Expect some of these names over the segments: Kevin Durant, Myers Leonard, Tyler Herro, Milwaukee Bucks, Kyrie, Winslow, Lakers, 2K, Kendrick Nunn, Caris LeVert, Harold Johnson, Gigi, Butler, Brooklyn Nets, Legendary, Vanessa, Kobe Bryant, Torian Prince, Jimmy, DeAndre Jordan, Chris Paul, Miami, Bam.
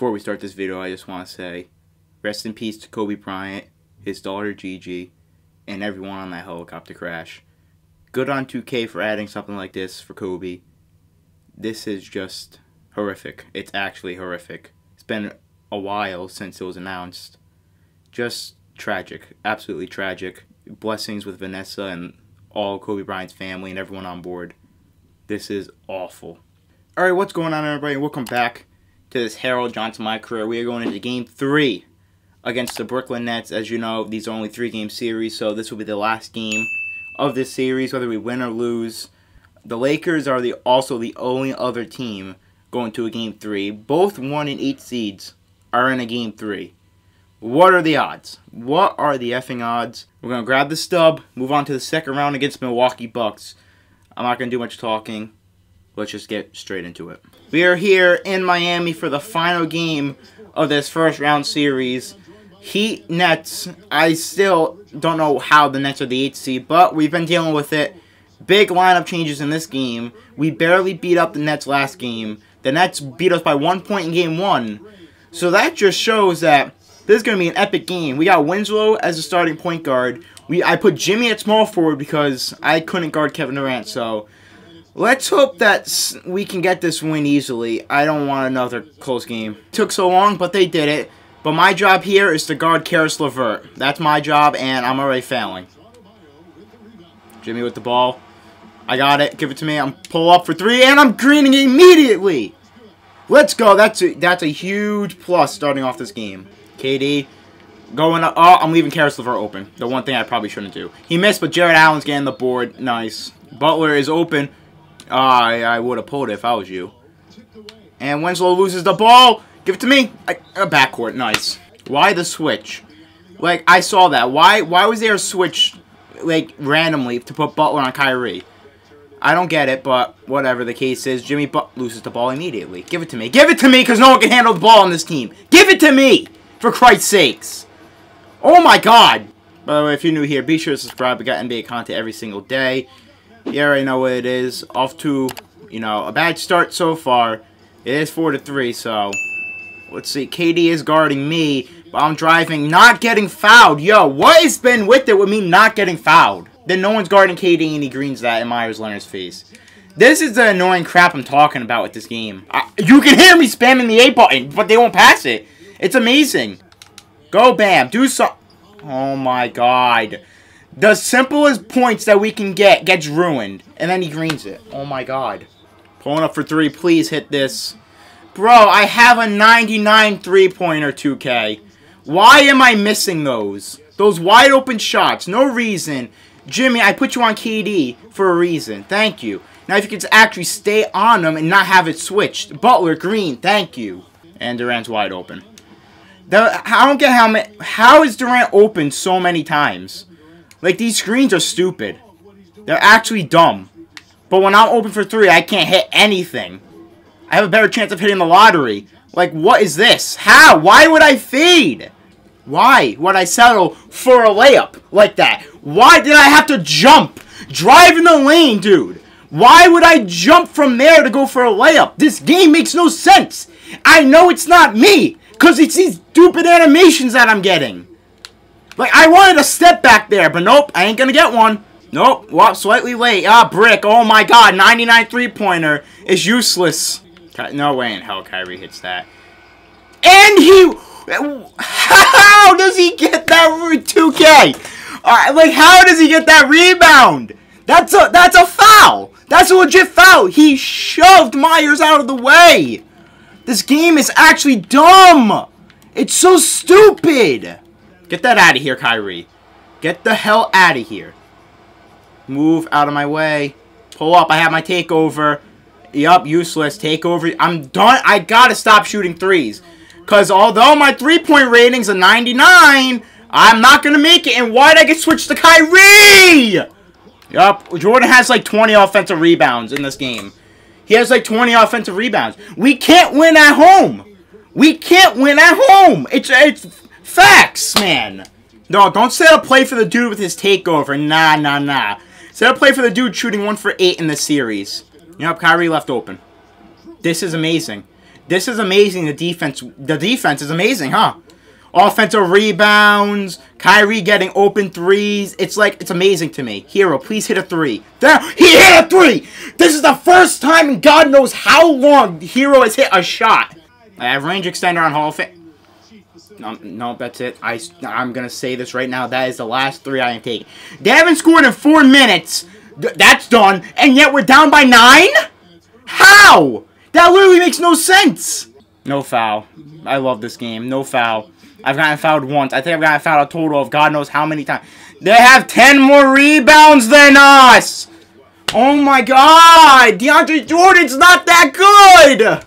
Before we start this video, I just want to say, rest in peace to Kobe Bryant, his daughter Gigi, and everyone on that helicopter crash. Good on 2K for adding something like this for Kobe. This is just horrific. It's actually horrific. It's been a while since it was announced. Just tragic. Absolutely tragic. Blessings with Vanessa and all Kobe Bryant's family and everyone on board. This is awful. Alright, what's going on, everybody? Welcome back to this Harold Johnson My Career. We are going into Game 3 against the Brooklyn Nets. As you know, these are only 3-game series, so this will be the last game of this series, whether we win or lose. The Lakers are also the only other team going to a Game 3. Both 1 and 8 seeds are in a Game 3. What are the odds? What are the effing odds? We're going to grab the stub, move on to the second round against Milwaukee Bucks. I'm not going to do much talking. Let's just get straight into it. We are here in Miami for the final game of this first-round series. Heat, Nets. I still don't know how the Nets are the 8th seed, but we've been dealing with it. Big lineup changes in this game. We barely beat up the Nets last game. The Nets beat us by 1 point in Game 1. So that just shows that this is going to be an epic game. We got Winslow as a starting point guard. I put Jimmy at small forward because I couldn't guard Kevin Durant, so let's hope that we can get this win easily. I don't want another close game. Took so long, but they did it. But my job here is to guard Caris LeVert. That's my job, and I'm already failing. Jimmy with the ball. I got it. Give it to me. I'm pull up for three, and I'm greening immediately. Let's go. That's a huge plus starting off this game. KD going up. Oh, I'm leaving Caris LeVert open. The one thing I probably shouldn't do. He missed, but Jared Allen's getting the board. Nice. Butler is open. I would have pulled it if I was you. And Winslow loses the ball. Give it to me. A backcourt. Nice. Why the switch? Like, I saw that. Why was there a switch, like, randomly to put Butler on Kyrie? I don't get it, but whatever the case is, Jimmy loses the ball immediately. Give it to me. Give it to me because no one can handle the ball on this team. Give it to me, for Christ's sakes. Oh, my God. By the way, if you're new here, be sure to subscribe. We got NBA content every single day. You already know what it is. Off to, you know, a bad start so far. It is 4-3, so let's see. KD is guarding me, but I'm driving, not getting fouled. Yo, what has been with it with me not getting fouled? Then no one's guarding KD, and he greens that in Myers Leonard's face. This is the annoying crap I'm talking about with this game. You can hear me spamming the A button, but they won't pass it. It's amazing. Go, Bam. Do so. Oh, my God. The simplest points that we can get gets ruined. And then he greens it. Oh, my God. Pulling up for three. Please hit this. Bro, I have a 99 three-pointer, 2K. Why am I missing those? Those wide-open shots. No reason. Jimmy, I put you on KD for a reason. Thank you. Now, if you could actually stay on them and not have it switched. Butler, green. Thank you. And Durant's wide open. I don't get how is Durant open so many times? Like, these screens are stupid. They're actually dumb. But when I'm open for three, I can't hit anything. I have a better chance of hitting the lottery. Like, what is this? How? Why would I fade? Why would I settle for a layup like that? Why did I have to jump? Drive in the lane, dude. Why would I jump from there to go for a layup? This game makes no sense. I know it's not me, because it's these stupid animations that I'm getting. Like, I wanted a step back there, but nope, I ain't gonna get one. Nope, well, slightly late. Ah, brick. Oh, my God, 99 three-pointer is useless. No way in hell Kyrie hits that. And he... How does he get that 2K? Like, how does he get that rebound? That's a foul. That's a legit foul. He shoved Myers out of the way. This game is actually dumb. It's so stupid. Get that out of here, Kyrie. Get the hell out of here. Move out of my way. Pull up. I have my takeover. Yup, useless. Takeover. I'm done. I gotta stop shooting threes. Because although my three-point rating's a 99, I'm not gonna make it. And why'd I get switched to Kyrie? Yup. Jordan has like 20 offensive rebounds in this game. He has like 20 offensive rebounds. We can't win at home. We can't win at home. It's facts, man. No, don't set a play for the dude with his takeover. Nah, nah, nah. Set a play for the dude shooting 1 for 8 in the series. Yup, Kyrie left open. This is amazing. This is amazing. The defense is amazing, huh? Offensive rebounds, Kyrie getting open threes. It's like, it's amazing to me. Hero, please hit a three. There, he hit a three! This is the first time in God knows how long Hero has hit a shot. I have range extender on Hall of Fame. No, that's it. I'm going to say this right now. That is the last three I am taking. They haven't scored in 4 minutes. That's done. And yet we're down by 9? How? That literally makes no sense. No foul. I love this game. No foul. I've gotten fouled once. I think I've gotten fouled a total of God knows how many times. They have 10 more rebounds than us! Oh my God! DeAndre Jordan's not that good!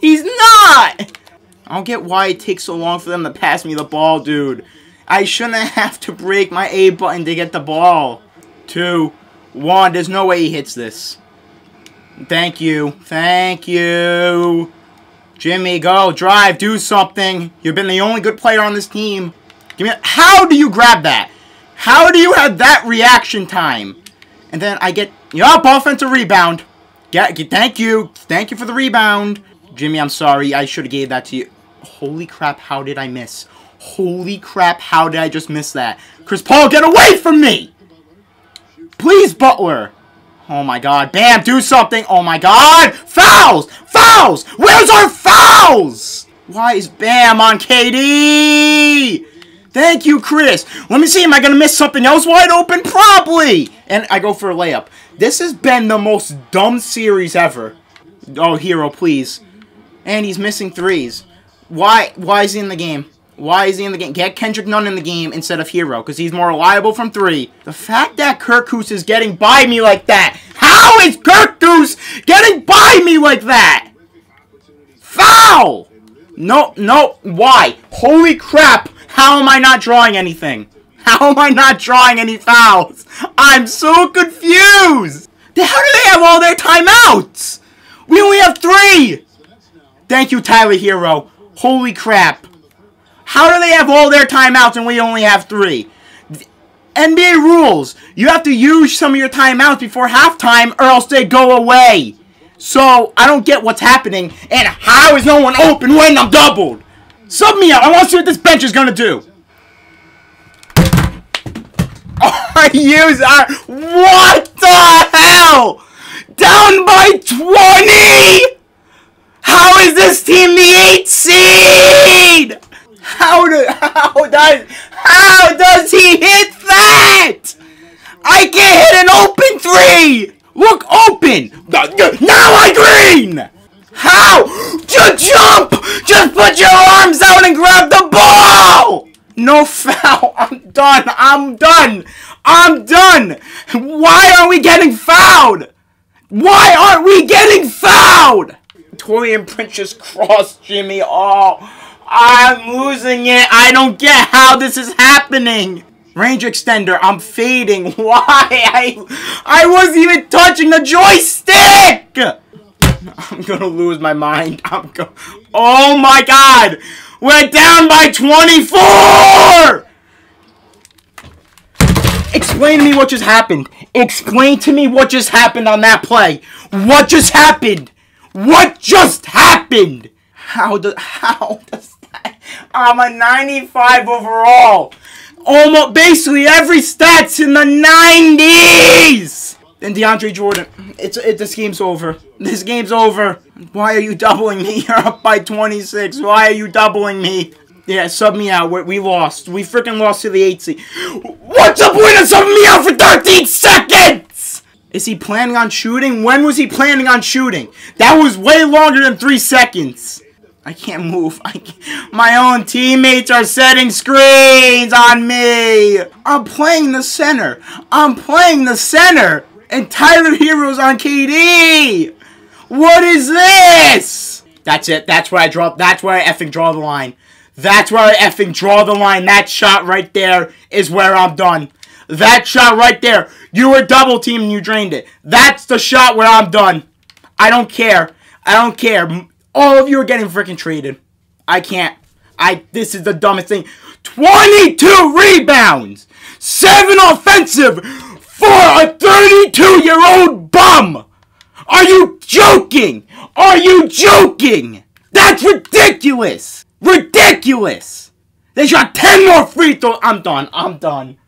He's not! I don't get why it takes so long for them to pass me the ball, dude. I shouldn't have to break my A button to get the ball. 2, 1. There's no way he hits this. Thank you. Thank you. Jimmy, go, drive, do something. You've been the only good player on this team. Give me a, how do you grab that? How do you have that reaction time? And then I get, yup, offensive rebound. Thank you. Thank you for the rebound. Jimmy, I'm sorry. I should have gave that to you. Holy crap, how did I miss? Holy crap, how did I just miss that? Chris Paul, get away from me! Please, Butler. Oh my God. Bam, do something. Oh my God. Fouls! Fouls! Where's our fouls? Why is Bam on KD? Thank you, Chris. Let me see. Am I going to miss something else wide open? Probably. And I go for a layup. This has been the most dumb series ever. Oh, Hero, please. And he's missing threes. Why is he in the game? Why is he in the game? Get Kendrick Nunn in the game instead of Hero, because he's more reliable from 3. The fact that Kirkus is getting by me like that. How is Kirkus getting by me like that? Foul! No, no, why? Holy crap, how am I not drawing anything? How am I not drawing any fouls? I'm so confused! How do they have all their timeouts? We only have 3! Thank you, Tyler Herro. Holy crap. How do they have all their timeouts and we only have 3? NBA rules. You have to use some of your timeouts before halftime or else they go away. So, I don't get what's happening. And how is no one open when I'm doubled? Sub me out. I want to see what this bench is going to do. What the hell? Down by 20? How is this team the 8th seed? How does he hit that? I can't hit an open 3! Look, open! Now I green! How? Just jump! Just put your arms out and grab the ball! No foul! I'm done! I'm done! I'm done! Why aren't we getting fouled? Why aren't we getting fouled? Torian Prince just crossed Jimmy. Oh, I'm losing it. I don't get how this is happening. Range extender. I'm fading. Why? I wasn't even touching the joystick. I'm gonna lose my mind. Oh my God. We're down by 24. Explain to me what just happened. Explain to me what just happened on that play. What just happened? What just happened? How does that? I'm a 95 overall. Almost basically every stat's in the 90s. And DeAndre Jordan, this game's over. This game's over. Why are you doubling me? You're up by 26. Why are you doubling me? Yeah, sub me out. We lost. We freaking lost to the 8th seed. What's the point of subbing me out for 13 seconds? Is he planning on shooting? When was he planning on shooting? That was way longer than 3 seconds. I can't move. My own teammates are setting screens on me. I'm playing the center. I'm playing the center. And Tyler Herro's on KD. What is this? That's it. That's where I effing draw the line. That's where I effing draw the line. That shot right there is where I'm done. That shot right there. You were double teamed and you drained it. That's the shot where I'm done. I don't care. I don't care. All of you are getting freaking traded. I can't. This is the dumbest thing. 22 rebounds. 7 offensive for a 32-year-old bum. Are you joking? Are you joking? That's ridiculous! Ridiculous! They shot 10 more free throws. I'm done.